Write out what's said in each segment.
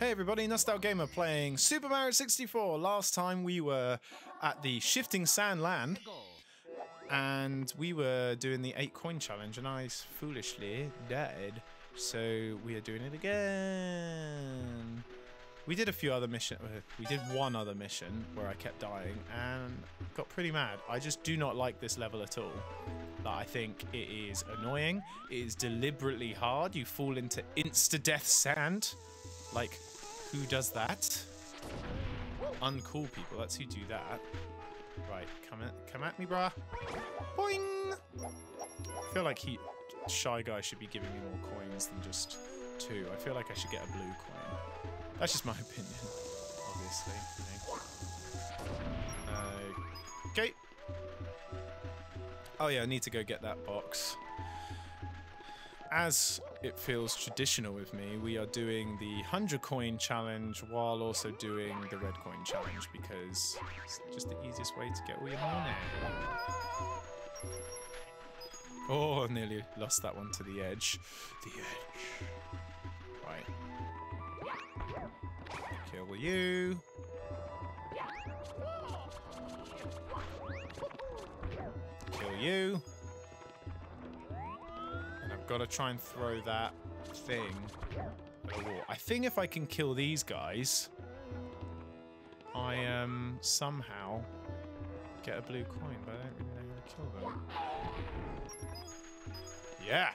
Hey everybody, NostalGamer playing Super Mario 64. Last time we were at the Shifting Sand Land and we were doing the 8 coin challenge and I foolishly died. So we are doing it again. We did a few other missions. We did one other mission where I kept dying and got pretty mad. I just do not like this level at all. I think it is annoying. It is deliberately hard. You fall into insta-death sand. Like, who does that? Uncool people, that's who do that. Right, come at me, brah. Boing! I feel like Shy Guy should be giving me more coins than just 2. I feel like I should get a blue coin. That's just my opinion, obviously. Okay. Oh yeah, I need to go get that box. As it feels traditional with me, we are doing the 100 coin challenge while also doing the red coin challenge because it's just the easiest way to get all your money. Oh, I nearly lost that one to the edge. The edge. Right. Kill you. Kill you. And I've got to try and throw that thing at the wall. I think if I can kill these guys, I somehow get a blue coin, but I don't really know how to kill them. Yeah!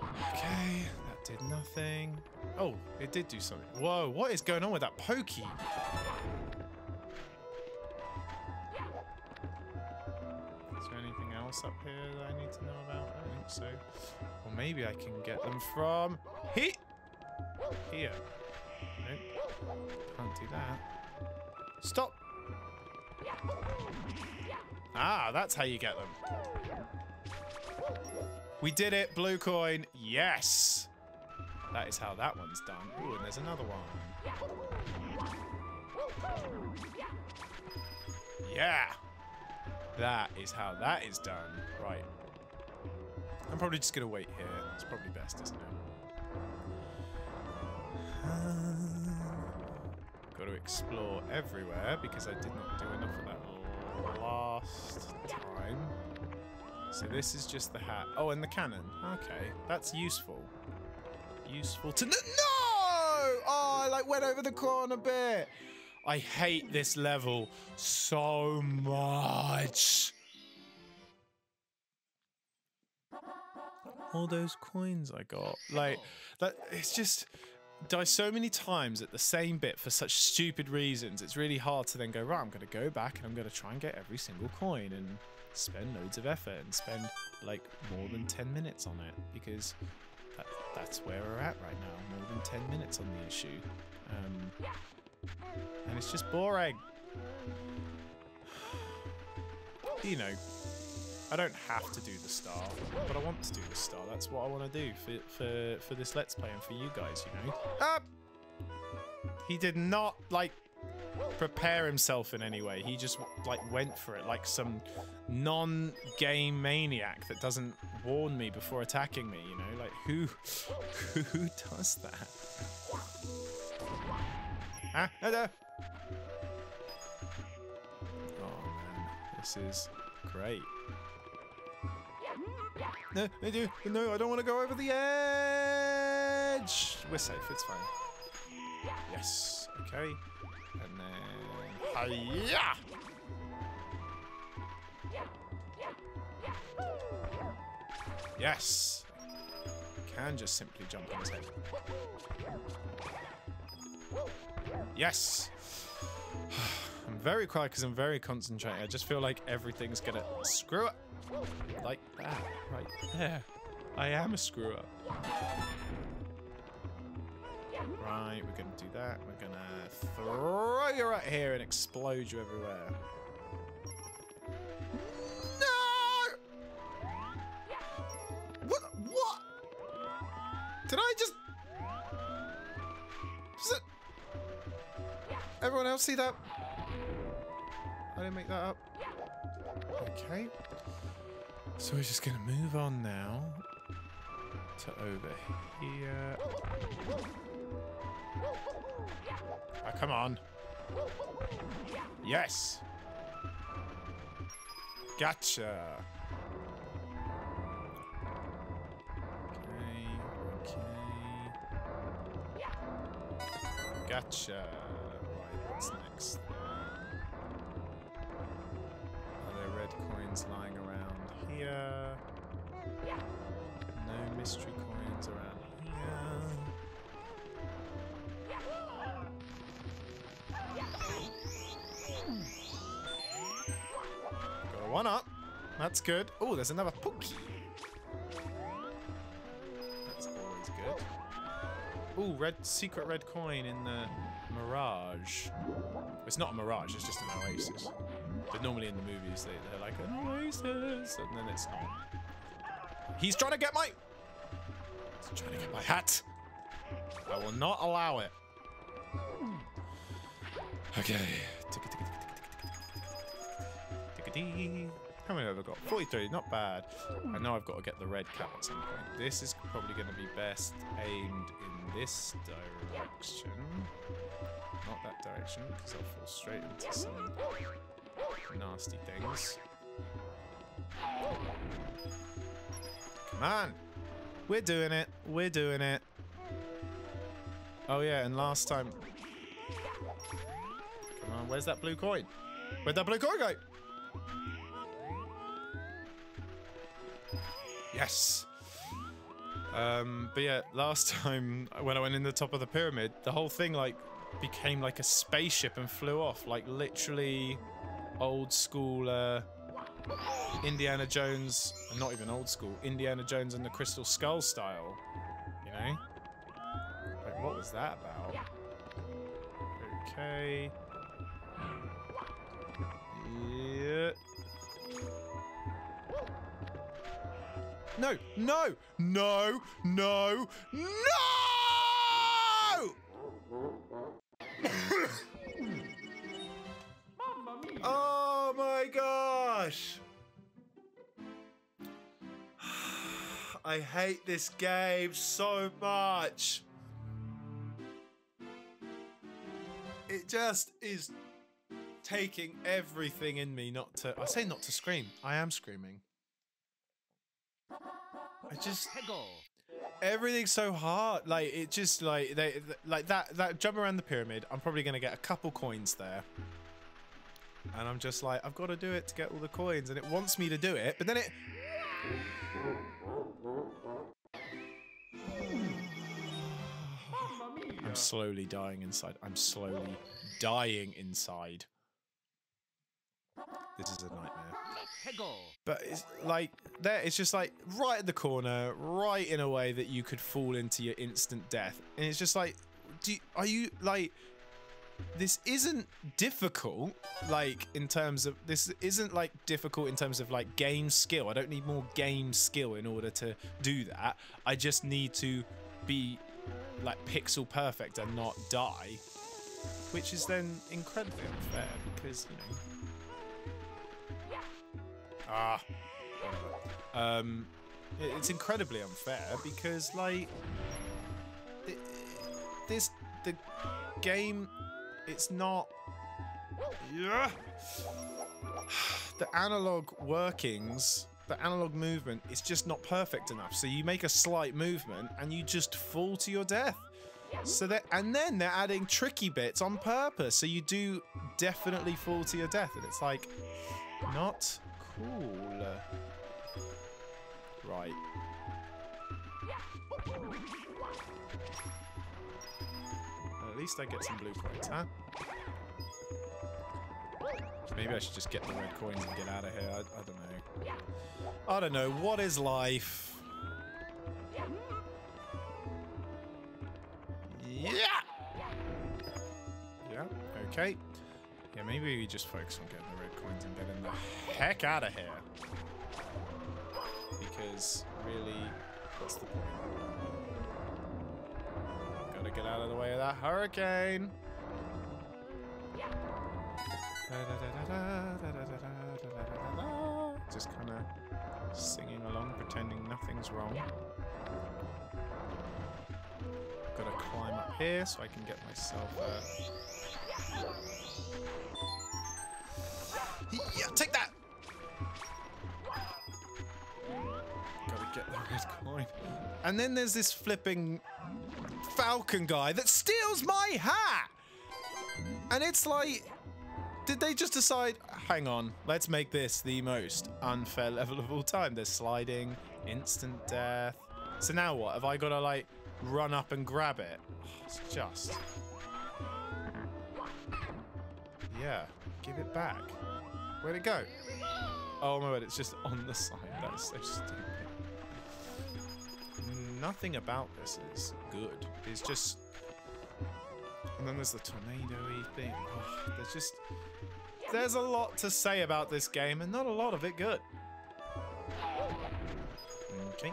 Okay, that did nothing. Oh, it did do something. Whoa, what is going on with that pokey? Up here that I need to know about? I think so. Or maybe I can get them from here. Nope. Can't do that. Stop! Ah, that's how you get them. We did it, blue coin. Yes! That is how that one's done. Ooh, and there's another one. Yeah! That is how that is done. Right. I'm probably just going to wait here. It's probably best, isn't it? Got to explore everywhere because I did not do enough of that last time. So this is just the hat. Oh, and the cannon. Okay. That's useful. Useful to... No! Oh, I like went over the corner a bit. I hate this level so much. All those coins I got. Like, that, it's just... Die so many times at the same bit for such stupid reasons. It's really hard to then go, right, I'm going to go back and I'm going to try and get every single coin and spend loads of effort and spend, like, more than 10 minutes on it. Because that's where we're at right now. More than 10 minutes on the issue. And it's just boring. You know, I don't have to do the star, but I want to do the star. That's what I want to do for this Let's Play and for you guys, you know. He did not, like, prepare himself in any way. He just, like, went for it like some non-game maniac that doesn't warn me before attacking me, you know. Like, who does that? Ah, no, no. Oh man, this is great. No, no, no, no, I don't want to go over the edge. We're safe, it's fine. Yes, okay. And then, hi-ya! Yes. Can just simply jump on his head. Yes! I'm very quiet because I'm very concentrated. I just feel like everything's gonna screw up. Like that, right there. I am a screw up. Right, we're gonna do that. We're gonna throw you right here and explode you everywhere. No! What? Did I just... Everyone else see that? I didn't make that up. Okay. So we're just going to move on now to over here. Oh, come on. Yes. Gotcha. Okay. Gotcha. Right, what's next then? Are there red coins lying around here? No mystery coins around here. Got one up. That's good. Oh, there's another Pookie. That's always good. Oh, secret red coin in the Mirage. It's not a Mirage, it's just an Oasis. But normally in the movies, they're like, an Oasis, and then it's not. He's trying to get my... He's trying to get my hat. I will not allow it. Okay. How many have I got? 43, not bad. I know I've got to get the red cap at some point. This is probably going to be best aimed in this direction. Not that direction, because I'll fall straight into some nasty things. Come on! We're doing it! We're doing it! Oh yeah, and last time... Come on, where's that blue coin? Where'd that blue coin go? Yes! But yeah, last time when I went in the top of the pyramid, the whole thing like became like a spaceship and flew off. Like literally old school Indiana Jones, not even old school, Indiana Jones and the Crystal Skull style, you know? Like what was that about? Okay. Yeah. No! No! No! No! No! Oh my gosh! I hate this game so much. It just is taking everything in me not to... I say not to scream. I am screaming. I just... Everything's so hard. Like, it just, like... that jump around the pyramid, I'm probably going to get a couple coins there. And I'm just like, I've got to do it to get all the coins. And it wants me to do it, but then it... I'm slowly dying inside. I'm slowly dying inside. This is a nightmare. But it's like there, it's just like right at the corner, right in a way that you could fall into your instant death. And it's just like, are you like, this isn't difficult, like in terms of, this isn't like difficult in terms of like game skill. I don't need more game skill in order to do that. I just need to be like pixel perfect and not die, which is then incredibly unfair because, you know. Ah, it's incredibly unfair because, like, the game, it's not, yeah, the analog workings, the analog movement is just not perfect enough. So you make a slight movement and you just fall to your death. So that, and then they're adding tricky bits on purpose, so you do definitely fall to your death, and it's like, not. Cool. Right. Well, at least I get some blue coins, huh? Maybe I should just get the red coins and get out of here. I don't know. I don't know. What is life? Yeah! Yeah, okay. Yeah, maybe we just focus on getting the red coins and getting the heck out of here. Because, really, what's the point? Gotta get out of the way of that hurricane! Just kind of singing along, pretending nothing's wrong. gotta climb up here so I can get myself yeah, take that! Gotta get the red coin. And then there's this flipping falcon guy that steals my hat! And it's like, did they just decide, hang on, let's make this the most unfair level of all time? There's sliding, instant death. So now what? Have I got to, like, run up and grab it? It's just... yeah, give it back. Where'd it go? Oh my word, it's just on the side. That is so stupid. Nothing about this is good. It's just... and then there's the tornado-y thing. Oh, there's just... there's a lot to say about this game, and not a lot of it good. Okay.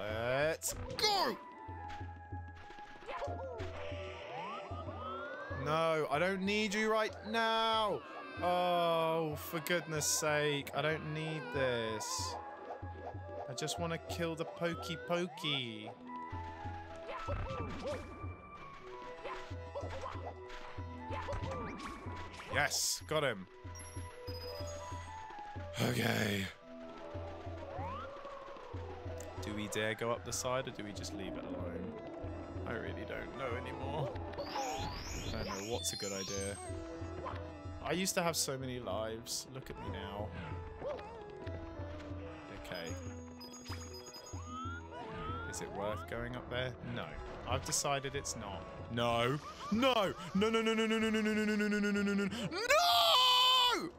Let's go! No, I don't need you right now! Oh, for goodness sake, I don't need this. I just want to kill the pokey pokey. Yes, got him. Okay. Do we dare go up the side or do we just leave it alone? I really don't know anymore. I don't know what's a good idea. I used to have so many lives. Look at me now. Okay. Is it worth going up there? No. I've decided it's not. No. No. No, no, no, no, no, no, no, no, no, no, no, no, no, no, no.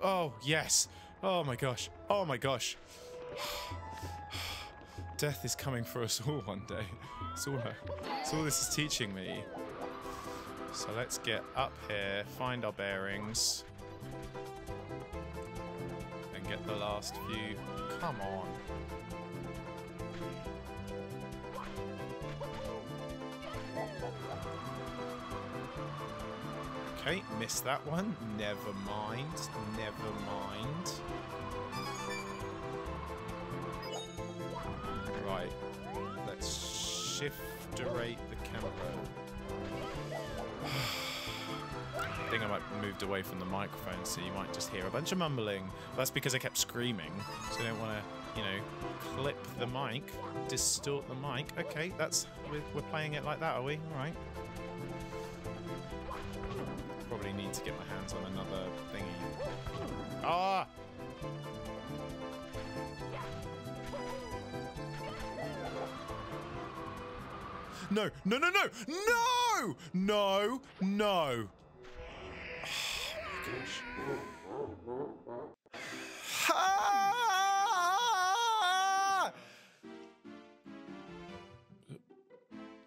Oh, yes. Oh my gosh. Oh my gosh. Death is coming for us all one day. It's all this is teaching me. So let's get up here, find our bearings, and get the last few. Come on. Okay, missed that one. Never mind. Never mind. Right. Let's shifterate the camera. I think I might have moved away from the microphone, so you might just hear a bunch of mumbling. That's because I kept screaming, so I don't want to, you know, clip the mic, distort the mic. Okay, that's... we're playing it like that, are we? All right. Probably need to get my hands on another thingy. Ah! No! No! No! No! No! No! No! Oh my gosh. Ah!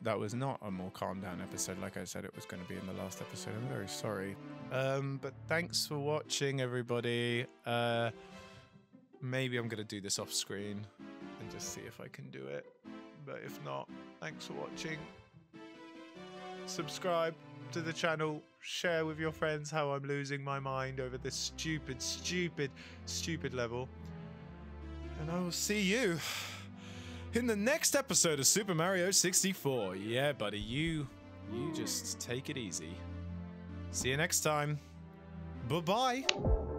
That was not a more calm down episode like I said it was going to be in the last episode. I'm very sorry. But thanks for watching, everybody. Maybe I'm going to do this off screen and just see if I can do it. But if not, thanks for watching. Subscribe to the channel. Share with your friends how I'm losing my mind over this stupid, stupid, stupid level. And I will see you in the next episode of Super Mario 64. Yeah, buddy, you just take it easy. See you next time. Bye-bye.